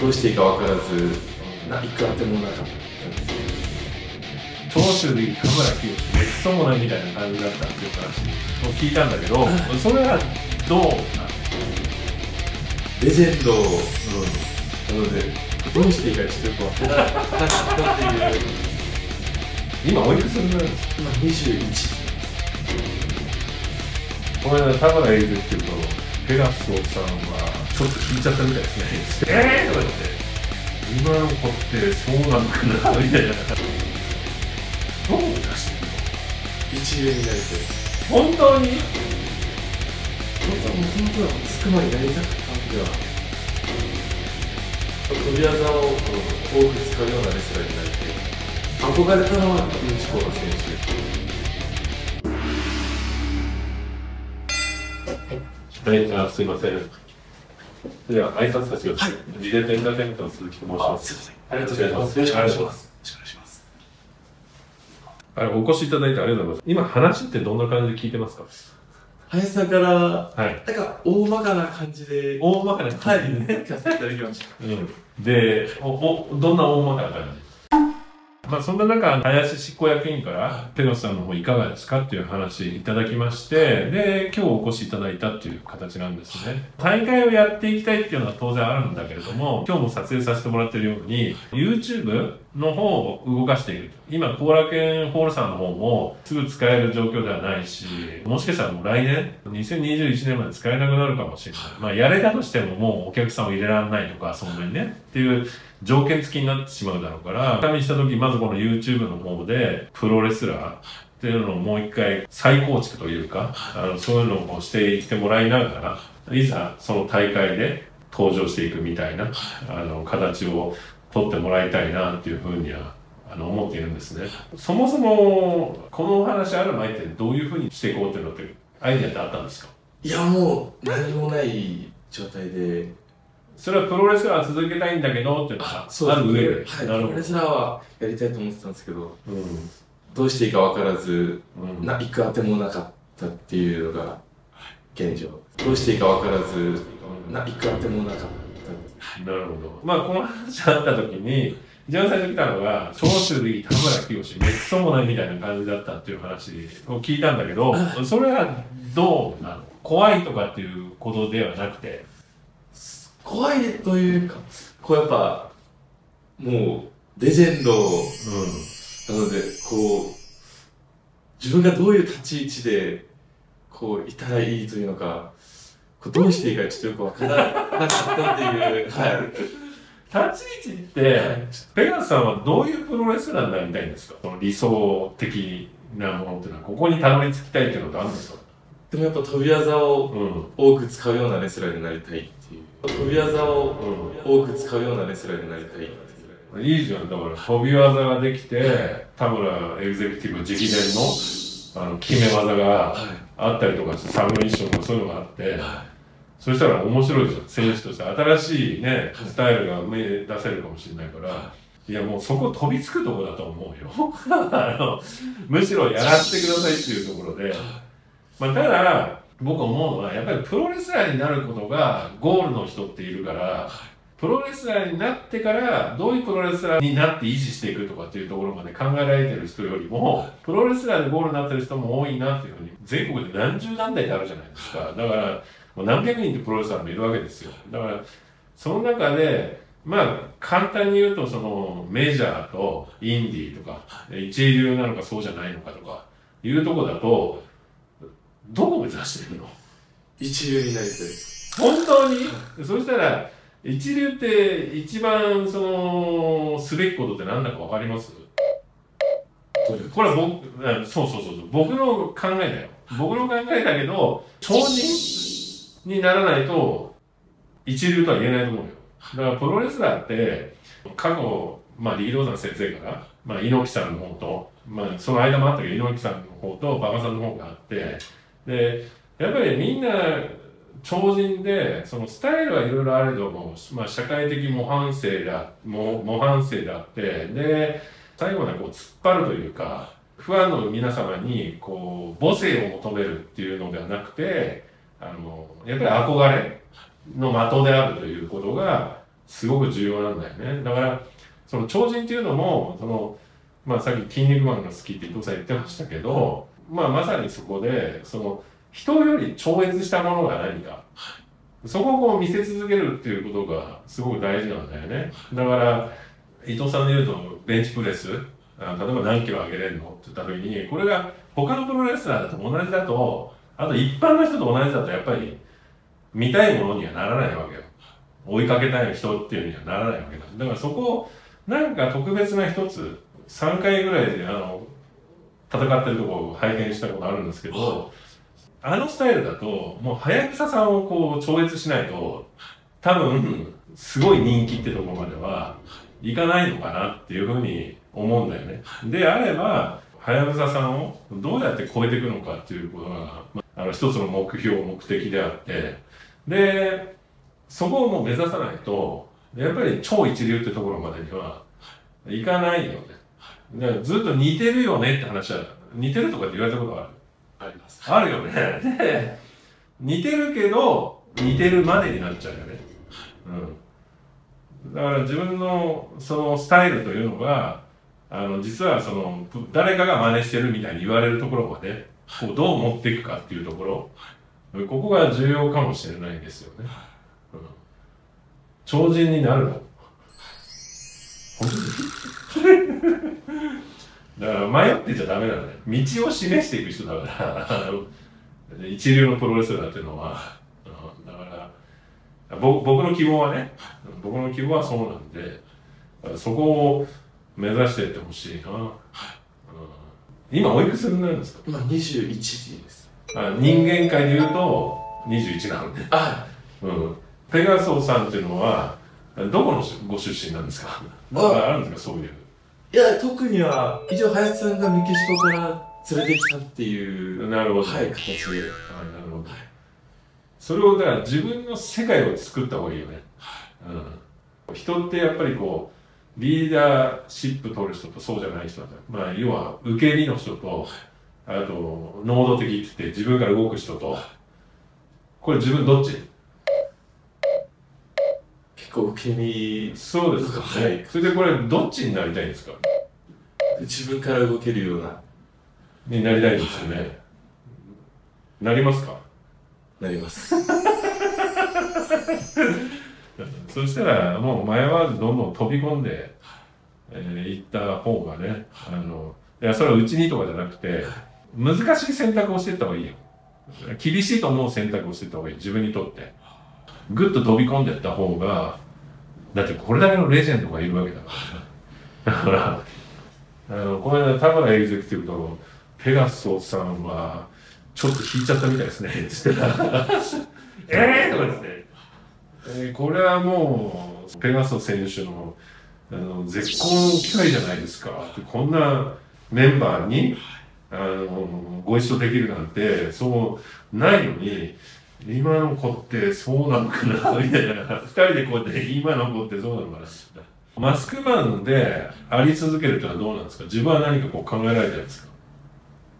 どうしていいか分からず、いく当てもなかった。長州で田村清志めっそうもないみたいな感じだったっていう話を聞いたんだけど、それはどうなの？レジェンドなので、どうしていいかちょっとよく分からなかったっていう。今おいくつになるんですか？今21。この間、田村英二っていうと、ペガスさんはちょっと聞いちゃったみたいですね。とか言って、今の子ってそうなのかなみたいな。どう目指してるの？一流になりたい。本当に？本当はもともとはつくまになりたかったんでは。飛び技を多く使うようなレスラーになりたい。憧れたのは西高の選手。はい、あ、すいません。では挨拶させてください。リレーエンターテインメントの鈴木と申します。ありがとうございます。よろしくお願いします。お越しいただいてありがとうございます。今話ってどんな感じで聞いてますか？林さんから、はい、なんか大まかな感じで。大まかな感じで。はい、させていただきました。うん。で、どんな大まかな感じ？まあそんな中、林執行役員から、ペガスさんの方いかがですかっていう話いただきまして、で、今日お越しいただいたっていう形なんですね。大会をやっていきたいっていうのは当然あるんだけれども、今日も撮影させてもらってるように、YouTube の方を動かしている。今、後楽園ホールさんの方もすぐ使える状況ではないし、もしかしたらもう来年、2021年まで使えなくなるかもしれない。まあやれたとしてももうお客さんを入れられないとか、そんなにね、っていう、条件付きになってしまうだろうから、加味したとき、まずこの YouTube の方で、プロレスラーっていうのをもう一回再構築というか、そういうのをしていってもらいながら、いざその大会で登場していくみたいな、形を取ってもらいたいなっていうふうには、思っているんですね。そもそも、このお話ある前ってどういうふうにしていこうっていうのって、アイデアってあったんですか？いや、もう、何もない状態で、それはプロレスラーは続けたいんだけどっていうのがある上で、プロレスラーはやりたいと思ってたんですけど、どうしていいか分からず、行く当てもなかったっていうのが現状。どうしていいか分からず、行く当てもなかった。なるほど。まあこの話あった時に、一番最初来たのが、長州力、田村清志、めっそうもないみたいな感じだったっていう話を聞いたんだけど、それはどうなの？怖いとかっていうことではなくて、怖いというか、こうやっぱ、もう、レジェンド、なので、こう、自分がどういう立ち位置で、こう、いたらいいというのか、どうしていいかちょっとよくわからなかったっていう、はい。立ち位置って、ペガスさんはどういうプロレスラーになりたいんですか？その理想的なものっていうのは、ここにたどり着きたいっていうのってあるんですか？でもやっぱ飛び技を多く使うようなレスラーになりたいっていう。飛び技を多く使うようなレスラーになりたいっていう。いいじゃん、だから飛び技ができて、田村エグゼクティブ直伝の決め技があったりとか、サブミッションとかそういうのがあって、そしたら面白いじゃん、選手として。新しいね、スタイルが目出せるかもしれないから。いやもうそこ飛びつくとこだと思うよ。むしろやらせてくださいっていうところで。まあただ、僕思うのは、やっぱりプロレスラーになることがゴールの人っているから、プロレスラーになってから、どういうプロレスラーになって維持していくとかっていうところまで考えられてる人よりも、プロレスラーでゴールになってる人も多いなっていうふうに、全国で何十何台ってあるじゃないですか。だから、もう何百人ってプロレスラーもいるわけですよ。だから、その中で、まあ、簡単に言うと、その、メジャーとインディーとか、一流なのかそうじゃないのかとか、いうとこだと、どこを目指してるの？一流になりたい。本当に？そしたら、一流って一番すべきことって何だかわかります？これは僕、そう。僕の考えだよ。僕の考えだけど、超人にならないと、一流とは言えないと思うよ。だからプロレスラーって、過去、まあ、リードーザン先生から、まあ、猪木さんの方と、まあ、その間もあったけど、猪木さんの方と馬場さんの方があって、で、やっぱりみんな、超人で、そのスタイルはいろいろあれども、まあ社会的模範生であって、で、最後にこう突っ張るというか、ファンの皆様にこう、母性を求めるっていうのではなくて、やっぱり憧れの的であるということがすごく重要なんだよね。だからその超人っていうのもその、まあ、さっき「キン肉マンが好き」って伊藤さん言ってましたけど、まあ、まさにそこでその人より超越したものが何か、そこをこう見せ続けるっていうことがすごく大事なんだよね。だから伊藤さんで言うとベンチプレス、例えば何キロ上げれるのって言った時に、これが他のプロレスラーだと同じだと、あと一般の人と同じだとやっぱり見たいものにはならないわけよ。追いかけたい人っていうにはならないわけだ。だからそこをなんか特別な一つ、3回ぐらいで戦ってるところを拝見したことあるんですけど、あのスタイルだともうはやぶささんをこう超越しないと多分すごい人気ってとこまではいかないのかなっていうふうに思うんだよね。であればはやぶささんをどうやって超えていくのかっていうことが、一つの目標目的であって、でそこをもう目指さないとやっぱり超一流ってところまでにはいかないよね。だからずっと似てるよねって話は、似てるとかって言われたことがある。あります。あるよね。で、似てるけど、似てるまでになっちゃうよね。うん。だから自分のそのスタイルというのが、実はその、誰かが真似してるみたいに言われるところまで、こうどう持っていくかっていうところ、ここが重要かもしれないですよね。うん、超人になるの。だから迷ってちゃダメなのね。道を示していく人だから、一流のプロレスラーっていうのは、だから、僕の希望はね、僕の希望はそうなんで、そこを目指していってほしいな。今おいくつになるんですか？今21です。人間界で言うと21なんで。うん。ペガソさんっていうのは、どこのご出身なんですか？あるんですか、そういう。いや、特には、一応、林さんがメキシコから連れてきたっていう、なるほど、はい、形で。なるほど。それを、だから自分の世界を作った方がいいよね。うん。人ってやっぱりこう、リーダーシップ取る人とそうじゃない人だった。まあ、要は、受け身の人と、あと、能動的って言って自分から動く人と、これ自分どっち？受け身。そうですか。はい。それでこれどっちになりたいんですか？自分から動けるようなになりたいですよね。なりますか？なります。そしたらもう迷わずどんどん飛び込んでいった方がね、いやそれはうちにとかじゃなくて難しい選択をしていった方がいいよ。厳しいと思う選択をしていった方がいい。自分にとって。ぐっと飛び込んでいった方が、だってこれだけのレジェンドがいるわけだから。だから、この間、田村エグゼクティブとペガソさんは、ちょっと引いちゃったみたいですね。って言ってた。とかですね。これはもう、ペガソ選手の、絶好の機会じゃないですか。こんなメンバーに、ご一緒できるなんて、そう、ないのに、今の子ってそうなのかなみたいな。二人でこうやって、今の子ってそうなのかな。マスクマンであり続けるってのはどうなんですか？自分は何かこう考えられたんですか？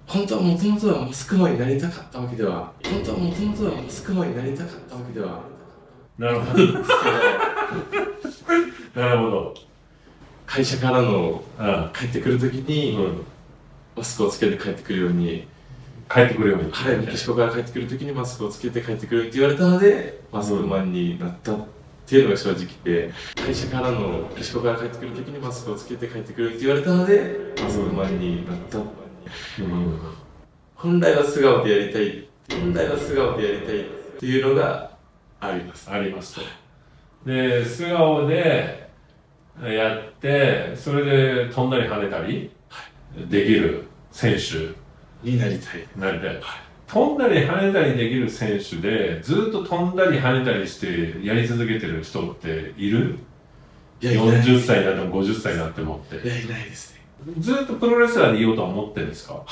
本当はもともとはマスクマンになりたかったわけでは、本当はもともとはマスクマンになりたかったわけでは。なるほど。なるほど。会社からの、帰ってくるときに、マスクをつけて帰ってくるように。帰ってくるように。はい、メキシコから帰ってくるときにマスクをつけて帰ってくるって言われたので、マスクマンになったっていうのが正直で、会社からの、メキシコから帰ってくるときにマスクをつけて帰ってくるって言われたので、マスクマンになった。本来は素顔でやりたい。本来は素顔でやりたいっていうのがあります。ありますと。で、素顔でやって、それで飛んだり跳ねたりできる選手。になりたい。なりたい。飛んだり跳ねたりできる選手で、ずっと飛んだり跳ねたりしてやり続けてる人っている？いや、いない。40歳になっても50歳になってもって。いや、いないですね。ずっとプロレスラーでいようとは思ってるんですか？は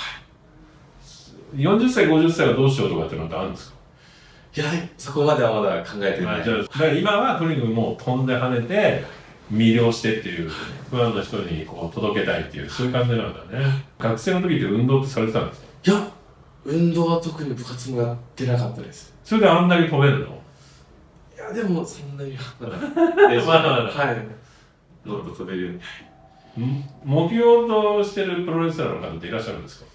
い。40歳、50歳はどうしようとかってのってあるんですか？いや、そこまではまだ考えてない。じゃあ、だから今はとにかくもう飛んで跳ねて、魅了してっていう、ファンの人にこう届けたいっていう、そういう感じなんだね。学生の時って運動ってされてたんですか？いや、運動は特に部活もやってなかったです。それであんなに飛べるの？いやでもそんなにはいもっと飛べるように。目標としてるプロレスラーの方っていらっしゃるんですか？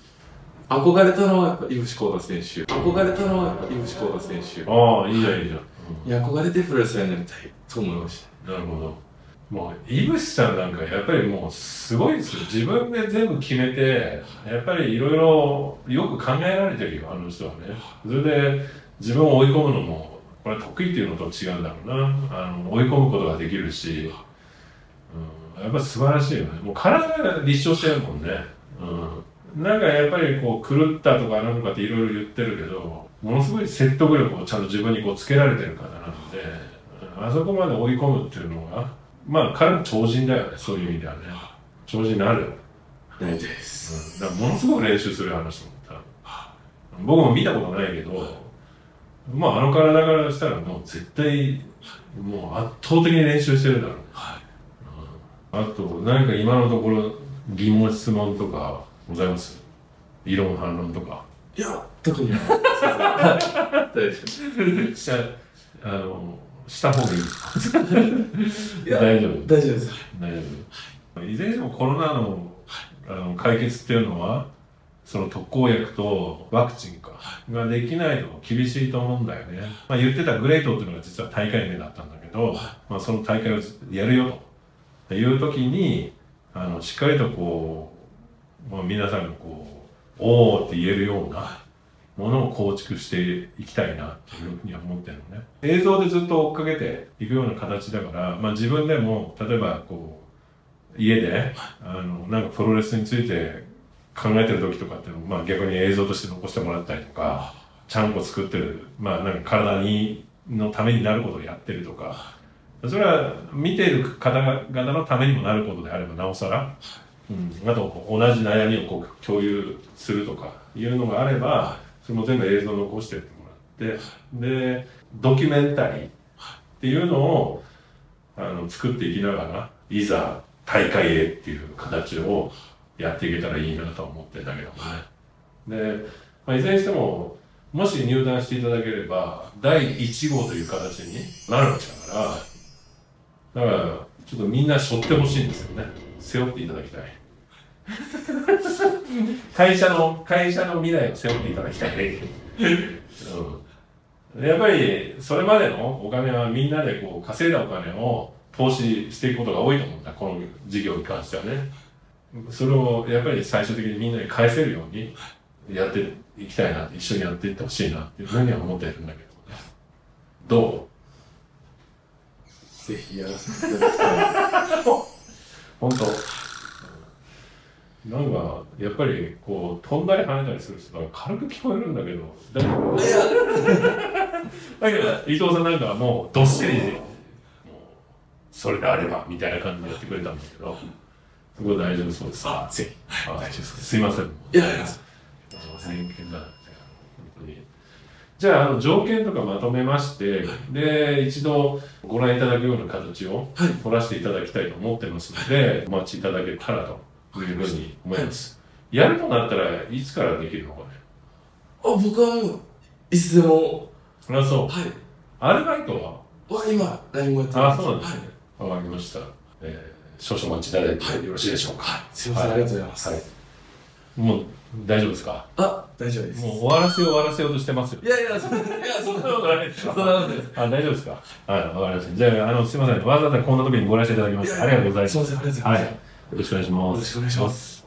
憧れたのはやっぱ井伏晃太選手。憧れたのは井伏晃太選手。ああいいじゃんいいじゃん。憧れてプロレスラーになりたいと思いました。なるほど。もう井伏さんなんかやっぱりもうすごいですよ。自分で全部決めてやっぱりいろいろよく考えられてるよあの人はね。それで自分を追い込むのもこれ得意っていうのと違うんだろうな。追い込むことができるし、やっぱ素晴らしいよね。もう体が立証してるもんね。なんかやっぱりこう狂ったとかなんかっていろいろ言ってるけど、ものすごい説得力をちゃんと自分にこうつけられてる方なので、あそこまで追い込むっていうのがまあ彼の超人だよね。そういう意味ではね超人になるよね。大事です、だからものすごく練習する話と思った。僕も見たことないけど、まああの体からしたらもう絶対もう圧倒的に練習してるだろう。あと何か今のところ疑問質問とかございます？異論反論とか。いや特にした方がいいですか？大丈夫大丈夫です。大丈夫。いずれにしてもコロナの解決っていうのはその特効薬とワクチンかができないと厳しいと思うんだよね。まあ言ってたグレートっていうのが実は大会名だったんだけど、まあその大会をやるよという時にしっかりとこうまあ皆さんがこう、おーって言えるようなものを構築していきたいなっていうふうには思ってるのね。映像でずっと追っかけていくような形だから、まあ自分でも、例えばこう、家で、なんかプロレスについて考えてる時とかっていうのを、まあ逆に映像として残してもらったりとか、ちゃんこ作ってる、まあなんか体に、のためになることをやってるとか、それは見ている方々のためにもなることであれば、なおさら、あと同じ悩みをこう共有するとかいうのがあればそれも全部映像を残してってもらって、でドキュメンタリーっていうのを作っていきながらいざ大会へっていう形をやっていけたらいいなと思ってんだけどもね。で、まあ、いずれにしてももし入団していただければ第1号という形になるわけだから、だからちょっとみんな背負ってほしいんですよね。背負っていただきたい会社の未来を背負っていただきたいやっぱりそれまでのお金はみんなでこう稼いだお金を投資していくことが多いと思うんだ。この事業に関してはね、それをやっぱり最終的にみんなに返せるようにやっていきたいな、一緒にやっていってほしいなっていうふうには思ってるんだけど、どう？ぜひやらせていただきたい本当なんかやっぱりこう飛んだり跳ねたりする人が軽く聞こえるんだけど、だけど伊藤さんなんかはもうどっしりそれであればみたいな感じでやってくれたんだけど、すごい大丈夫そうです。あ、ぜひ大丈夫です。すいません。いやいや、じゃあ、条件とかまとめまして、で、一度ご覧いただくような形を取らせていただきたいと思ってますので、お待ちいただけたらというふうに思います。やるとなったらいつからできるのかね？あ、僕はもう、いつでも。あ、そう。はい。アルバイトは？今、LINEもやってます。あ、そうなんですね。わかりました。少々お待ちいただいてよろしいでしょうか。すいません、ありがとうございます。はい。もう大丈夫ですか？あ、大丈夫です。もう終わらせようとしてますよ。いやそんなことないです。あ、大丈夫ですか？はい、わかりました。じゃあ、すいません、わざわざこんな時にご来場いただきましてありがとうございます。すいません、ありがとうございます。はい、よろしくお願いします。よろしくお願いします。